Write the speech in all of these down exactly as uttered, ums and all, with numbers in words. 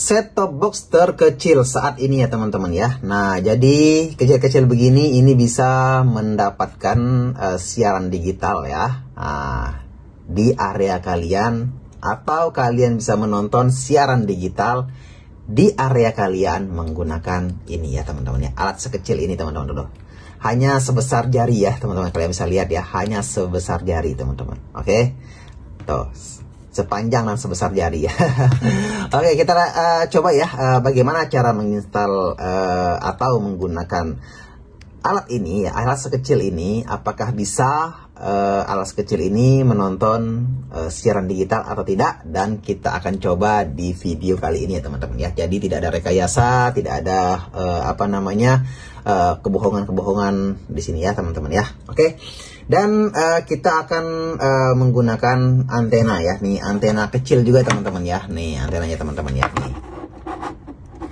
set-top box terkecil saat ini ya teman-teman ya. Nah jadi kecil-kecil begini ini bisa mendapatkan uh, siaran digital ya nah, di area kalian, atau kalian bisa menonton siaran digital di area kalian menggunakan ini ya teman-teman ya, alat sekecil ini teman-teman dulu. Hanya sebesar jari ya teman-teman, kalian bisa lihat ya, hanya sebesar jari teman-teman. Oke, tuh sepanjang dan sebesar jari ya. Oke, kita uh, coba ya uh, bagaimana cara menginstal uh, atau menggunakan alat ini ya, alat sekecil ini. Apakah bisa uh, alat sekecil ini menonton uh, siaran digital atau tidak? Dan kita akan coba di video kali ini ya teman-teman ya. Jadi tidak ada rekayasa, tidak ada uh, apa namanya kebohongan-kebohongan uh, di sini ya teman-teman ya. Oke. Dan uh, kita akan uh, menggunakan antena ya. Nih antena kecil juga teman-teman ya. Nih antenanya teman-teman ya. Nih.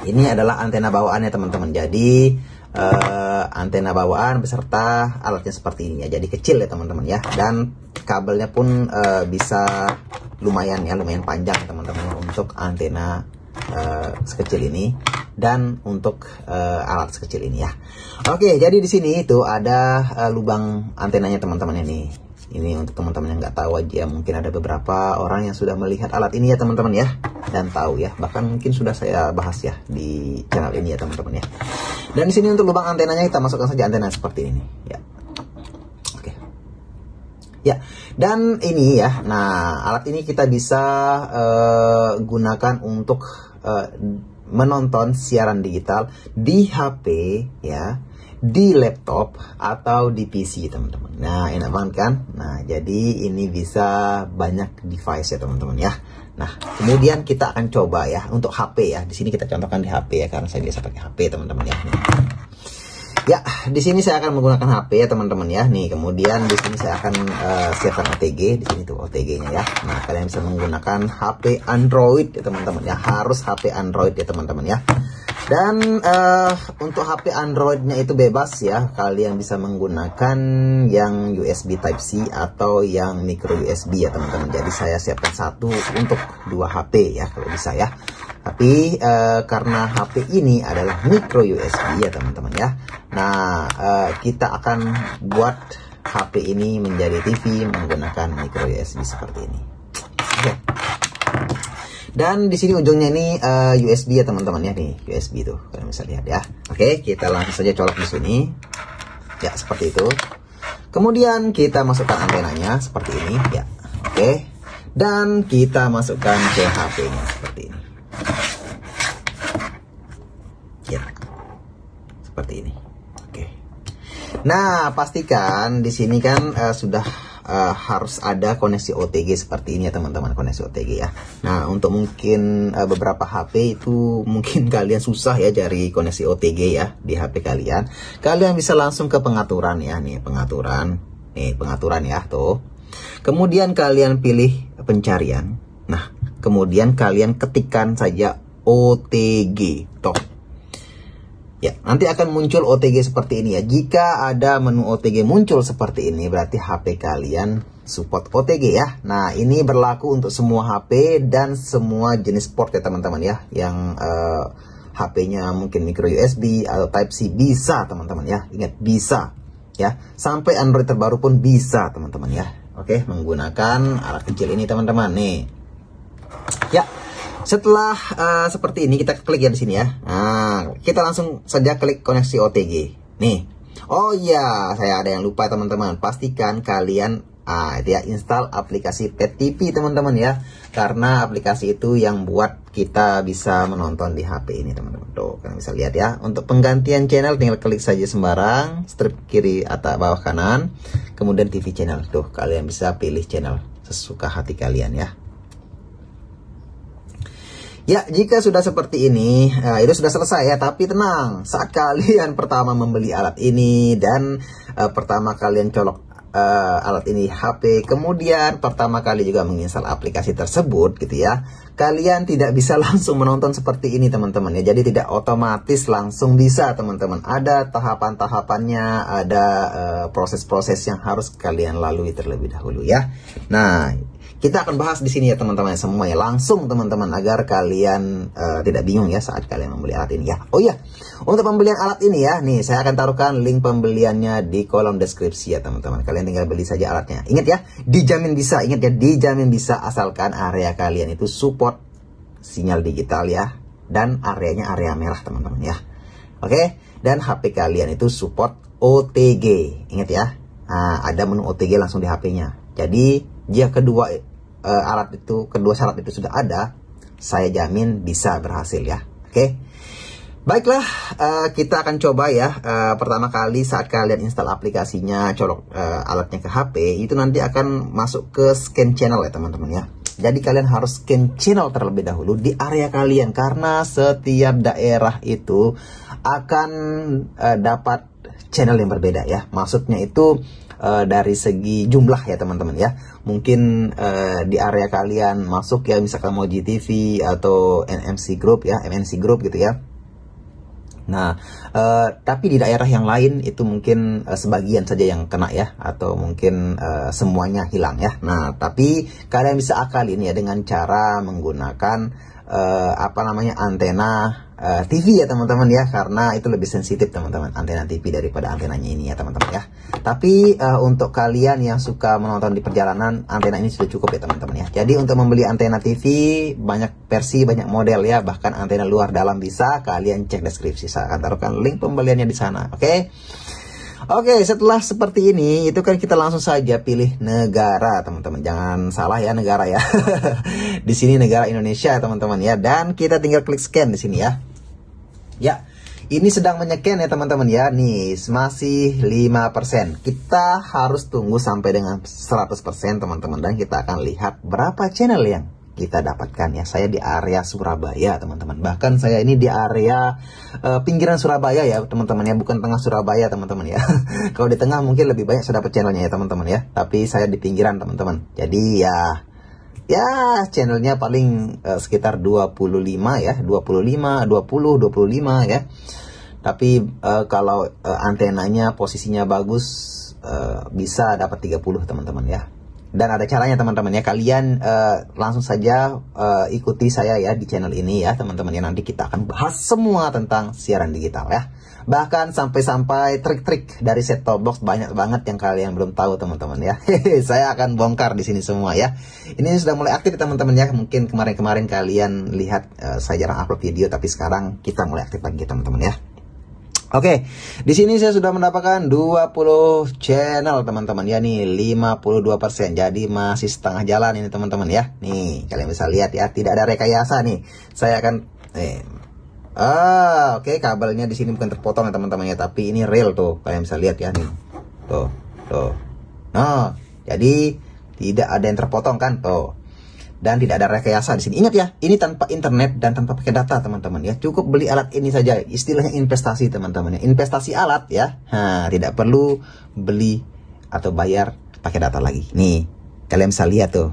Ini adalah antena bawaannya teman-teman. Jadi uh, antena bawaan beserta alatnya seperti ini ya. Jadi kecil ya teman-teman ya. Dan kabelnya pun uh, bisa lumayan ya, lumayan panjang teman-teman untuk antena uh, sekecil ini. Dan untuk uh, alat sekecil ini ya. Oke, jadi di sini itu ada uh, lubang antenanya teman-teman ini. Ini untuk teman-teman yang nggak tahu aja, mungkin ada beberapa orang yang sudah melihat alat ini ya teman-teman ya, dan tahu ya, bahkan mungkin sudah saya bahas ya di channel ini ya teman-teman ya. Dan di sini untuk lubang antenanya kita masukkan saja antena seperti ini ya. Oke. Ya, dan ini ya. Nah, alat ini kita bisa uh, gunakan untuk uh, menonton siaran digital di H P ya, di laptop atau di P C teman-teman. Nah enak banget kan. Nah jadi ini bisa banyak device ya teman-teman ya. Nah kemudian kita akan coba ya untuk H P ya. Di sini kita contohkan di H P ya, karena saya biasa pakai H P teman-teman ya. Nih. Ya di sini saya akan menggunakan H P ya teman-teman ya. Nih kemudian di sini saya akan uh, siapkan O T G. Di sini tuh O T G-nya ya. Nah kalian bisa menggunakan H P Android ya teman-teman ya. Harus H P Android ya teman-teman ya. Dan uh, untuk H P Android-nya itu bebas ya. Kalian bisa menggunakan yang U S B Type-C atau yang micro U S B ya teman-teman. Jadi saya siapkan satu untuk dua H P ya kalau bisa ya. Tapi uh, karena H P ini adalah micro U S B ya teman-teman ya. Nah uh, kita akan buat H P ini menjadi T V menggunakan micro U S B seperti ini. Oke. Dan di sini ujungnya ini uh, U S B ya teman-teman ya, nih U S B tuh kalian bisa lihat ya. Oke, kita langsung saja colok di sini ya seperti itu. Kemudian kita masukkan antenanya seperti ini ya. Oke, dan kita masukkan ke H P-nya seperti ini ya, seperti ini. Oke, nah pastikan di sini kan uh, sudah Uh, harus ada koneksi O T G seperti ini ya teman-teman, koneksi O T G ya. Nah untuk mungkin uh, beberapa H P itu mungkin kalian susah ya cari koneksi O T G ya di H P kalian. Kalian bisa langsung ke pengaturan ya, nih pengaturan, nih pengaturan ya tuh. Kemudian kalian pilih pencarian. Nah kemudian kalian ketikkan saja O T G top. Ya, nanti akan muncul O T G seperti ini ya. Jika ada menu O T G muncul seperti ini, berarti H P kalian support O T G ya. Nah, ini berlaku untuk semua H P dan semua jenis port ya teman-teman ya. Yang uh, H P-nya mungkin micro U S B atau Type-C bisa teman-teman ya. Ingat, bisa ya. Sampai Android terbaru pun bisa teman-teman ya. Oke, menggunakan alat kecil ini teman-teman nih. Ya. Setelah uh, seperti ini kita klik ya di sini ya. Nah, kita langsung saja klik koneksi O T G. Nih. Oh iya, saya ada yang lupa teman-teman. Pastikan kalian ah dia install aplikasi P T V teman-teman ya. Karena aplikasi itu yang buat kita bisa menonton di H P ini teman-teman. Tuh, kalian bisa lihat ya. Untuk penggantian channel tinggal klik saja sembarang, strip kiri atau bawah kanan, kemudian T V channel. Tuh, kalian bisa pilih channel sesuka hati kalian ya. Ya, jika sudah seperti ini, uh, itu sudah selesai ya, tapi tenang. Saat kalian pertama membeli alat ini, dan uh, pertama kalian colok uh, alat ini H P, kemudian pertama kali juga menginstal aplikasi tersebut gitu ya, kalian tidak bisa langsung menonton seperti ini teman-teman ya. Jadi tidak otomatis langsung bisa teman-teman. Ada tahapan-tahapannya, ada proses-proses uh, yang harus kalian lalui terlebih dahulu ya. Nah, Kita akan bahas di sini ya teman-teman semua ya. Langsung teman-teman agar kalian uh, tidak bingung ya saat kalian membeli alat ini ya. Oh iya, untuk pembelian alat ini ya, nih saya akan taruhkan link pembeliannya di kolom deskripsi ya teman-teman. Kalian tinggal beli saja alatnya. Ingat ya, dijamin bisa. Ingat ya, dijamin bisa asalkan area kalian itu support sinyal digital ya. Dan areanya area merah teman-teman ya. Oke, dan H P kalian itu support O T G. Ingat ya, nah, ada menu O T G langsung di H P-nya. Jadi jika kedua uh, alat itu, kedua syarat itu sudah ada, saya jamin bisa berhasil ya. Oke, okay? Baiklah, uh, kita akan coba ya. Uh, pertama kali saat kalian install aplikasinya, colok uh, alatnya ke H P, itu nanti akan masuk ke scan channel ya teman-teman ya. Jadi kalian harus scan channel terlebih dahulu di area kalian, karena setiap daerah itu akan uh, dapat channel yang berbeda ya. Maksudnya itu Uh, dari segi jumlah ya teman-teman ya. Mungkin uh, di area kalian masuk ya, misalkan Moji T V atau M N C Group ya, M N C Group gitu ya. Nah uh, tapi di daerah yang lain itu mungkin uh, sebagian saja yang kena ya, atau mungkin uh, semuanya hilang ya. Nah tapi kalian bisa akalin ya dengan cara menggunakan uh, apa namanya antena uh, T V ya teman-teman ya, karena itu lebih sensitif teman-teman, antena T V daripada antenanya ini ya teman-teman ya. Tapi uh, untuk kalian yang suka menonton di perjalanan, antena ini sudah cukup ya teman-teman ya. Jadi untuk membeli antena T V, banyak versi, banyak model ya. Bahkan antena luar dalam bisa, kalian cek deskripsi. Saya akan taruhkan link pembeliannya di sana. Oke, okay? Oke okay, setelah seperti ini, itu kan kita langsung saja pilih negara teman-teman. Jangan salah ya, negara ya. Di sini negara Indonesia teman-teman ya. Dan kita tinggal klik scan di sini ya. Ya, ini sedang menyeken ya teman-teman ya. Nih masih lima persen. Kita harus tunggu sampai dengan seratus persen teman-teman. Dan kita akan lihat berapa channel yang kita dapatkan ya. Saya di area Surabaya teman-teman. Bahkan saya ini di area uh, pinggiran Surabaya ya teman-teman ya. Bukan tengah Surabaya teman-teman ya. Kalau di tengah mungkin lebih banyak saya dapat channelnya ya teman-teman ya. Tapi saya di pinggiran teman-teman. Jadi ya, ya channelnya paling uh, sekitar dua puluh lima ya, dua puluh lima, dua puluh, dua puluh lima ya. Tapi uh, kalau uh, antenanya posisinya bagus, uh, bisa dapat tiga puluh teman-teman ya. Dan ada caranya teman-teman ya. Kalian uh, langsung saja uh, ikuti saya ya di channel ini ya teman-teman ya. Nanti kita akan bahas semua tentang siaran digital ya. Bahkan sampai-sampai trik-trik dari set-top box banyak banget yang kalian belum tahu teman-teman ya. Saya akan bongkar di sini semua ya. Ini sudah mulai aktif teman-teman ya. Mungkin kemarin-kemarin kalian lihat uh, saya jarang upload video, tapi sekarang kita mulai aktif lagi teman-teman ya. Oke, di sini saya sudah mendapatkan dua puluh channel teman-teman ya. Nih lima puluh dua persen. Jadi masih setengah jalan ini teman-teman ya. Nih kalian bisa lihat ya, tidak ada rekayasa nih. Saya akan eh, Ah, oke, okay, kabelnya di sini bukan terpotong ya teman-teman ya, tapi ini real tuh, kalian bisa lihat ya nih. Tuh, tuh. Nah, jadi tidak ada yang terpotong kan tuh. Dan tidak ada rekayasa di sini. Ingat ya, ini tanpa internet dan tanpa pakai data teman-teman ya. Cukup beli alat ini saja. Istilahnya investasi teman-teman ya. Investasi alat ya. Nah, tidak perlu beli atau bayar pakai data lagi. Nih, kalian bisa lihat tuh.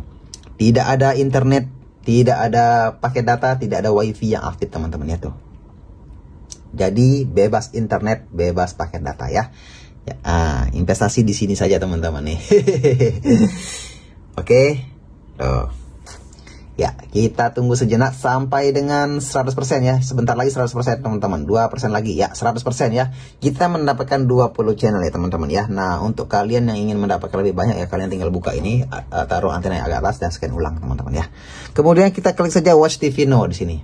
Tidak ada internet, tidak ada pakai data, tidak ada wifi yang aktif teman-teman ya tuh. Jadi bebas internet, bebas paket data ya. Ya ah, investasi di sini saja teman-teman nih. Oke, okay. Tuh. Ya kita tunggu sejenak sampai dengan seratus persen ya. Sebentar lagi seratus persen teman-teman. dua persen lagi ya, seratus persen ya. Kita mendapatkan dua puluh channel ya teman-teman ya. Nah untuk kalian yang ingin mendapatkan lebih banyak ya, kalian tinggal buka ini, taruh antena yang agak atas dan scan ulang teman-teman ya. Kemudian kita klik saja Watch T V Now di sini.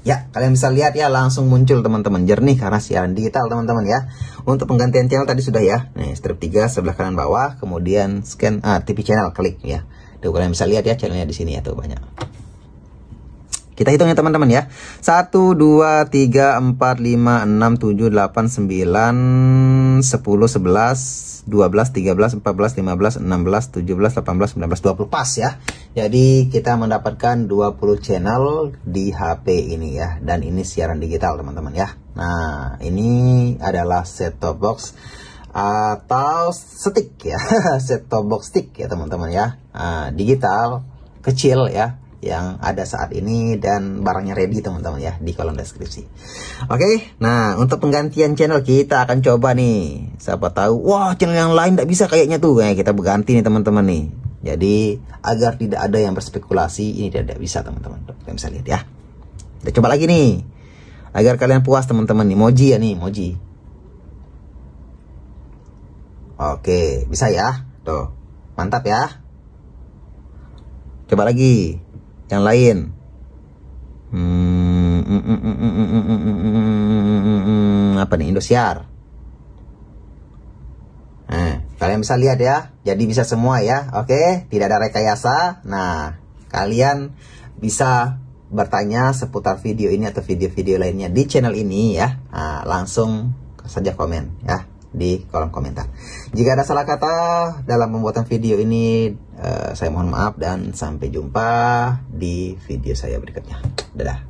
Ya, kalian bisa lihat ya, langsung muncul teman-teman, jernih karena siaran digital teman-teman ya. Untuk penggantian channel tadi sudah ya. Nih, strip tiga sebelah kanan bawah, kemudian scan ah, T V channel, klik ya. Tuh, kalian bisa lihat ya channelnya di sini ya, tuh banyak. Kita hitung ya teman-teman ya. satu, dua, tiga, empat, lima, enam, tujuh, delapan, sembilan, sepuluh, sebelas, dua belas, tiga belas, empat belas, lima belas, enam belas, tujuh belas, delapan belas, sembilan belas, dua puluh pas ya. Jadi kita mendapatkan dua puluh channel di H P ini ya. Dan ini siaran digital teman-teman ya. Nah ini adalah set-top box atau stick ya. Set-top box stick ya teman-teman ya. Nah, digital kecil ya, yang ada saat ini dan barangnya ready teman-teman ya di kolom deskripsi. Oke, nah untuk penggantian channel kita akan coba nih. Siapa tahu, wah channel yang lain tidak bisa kayaknya tuh, kayak kita berganti nih teman-teman nih. Jadi agar tidak ada yang berspekulasi, ini tidak bisa teman-teman. Kalian bisa lihat ya. Kita coba lagi nih, agar kalian puas teman-teman. Nih Moji ya nih, Moji. Oke, bisa ya. Tuh, mantap ya. Coba lagi, yang lain. Hmm, mm, mm, mm, mm, mm, mm, mm, mm, apa nih, Indosiar. Nah, kalian bisa lihat ya. Jadi bisa semua ya. Oke, tidak ada rekayasa. Nah, kalian bisa bertanya seputar video ini atau video-video lainnya di channel ini ya. Nah, langsung saja komen ya di kolom komentar. Jika ada salah kata dalam pembuatan video ini, eh, saya mohon maaf dan sampai jumpa di video saya berikutnya. Dadah.